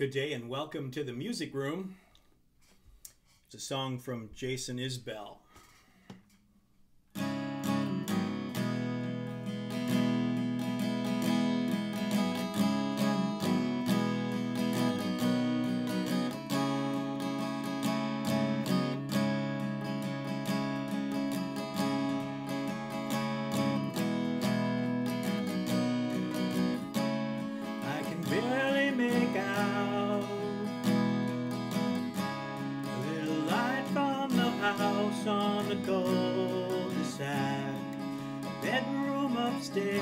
Good day and welcome to the music room. It's a song from Jason Isbell. On the cul-de-sac, a bedroom upstairs.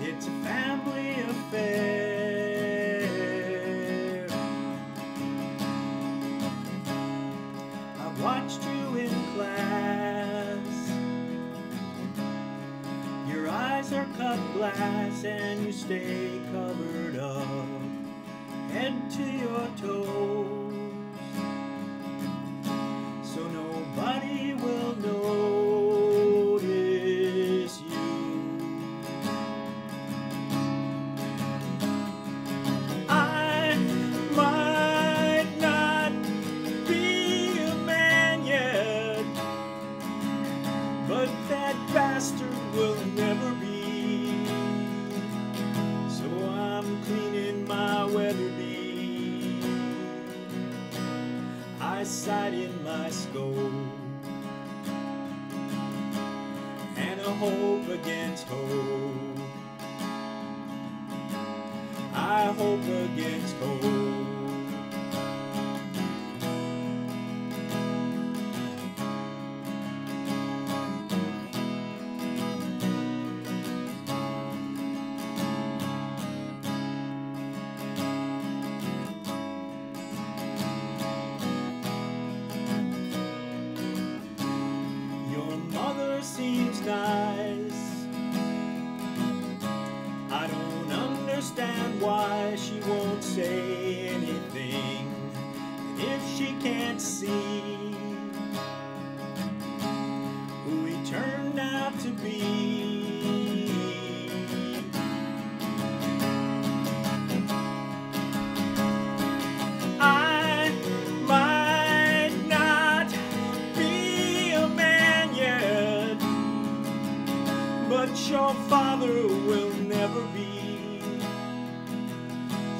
It's a family affair. I watched you in class. Your eyes are cut glass and you stay covered up, head to your toes. Nobody will notice you. I might not be a man yet, but that bastard will never be. So I'm cleaning my Weatherby, I sight in my scope, and a hope against hope, I hope against hope. Seems nice. I don't understand why she won't say anything, and if she can't see who he turned out to be. I might not be a man yet, but your father will never be.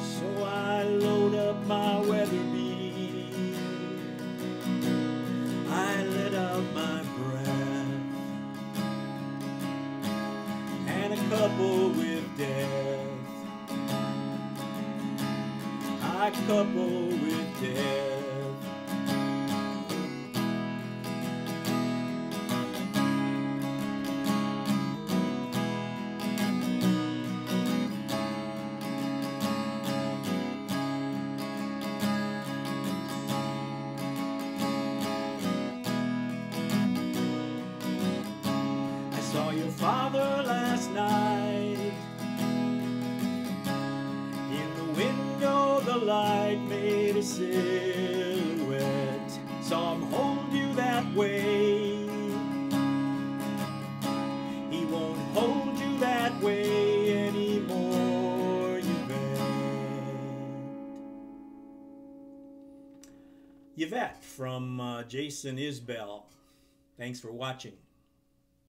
So I load up my Weatherby, I let out my breath, and a couple with death, I couple with death. Your father last night, in the window the light made a silhouette, saw him hold you that way. He won't hold you that way anymore, Yvette from Jason Isbell. Thanks for watching.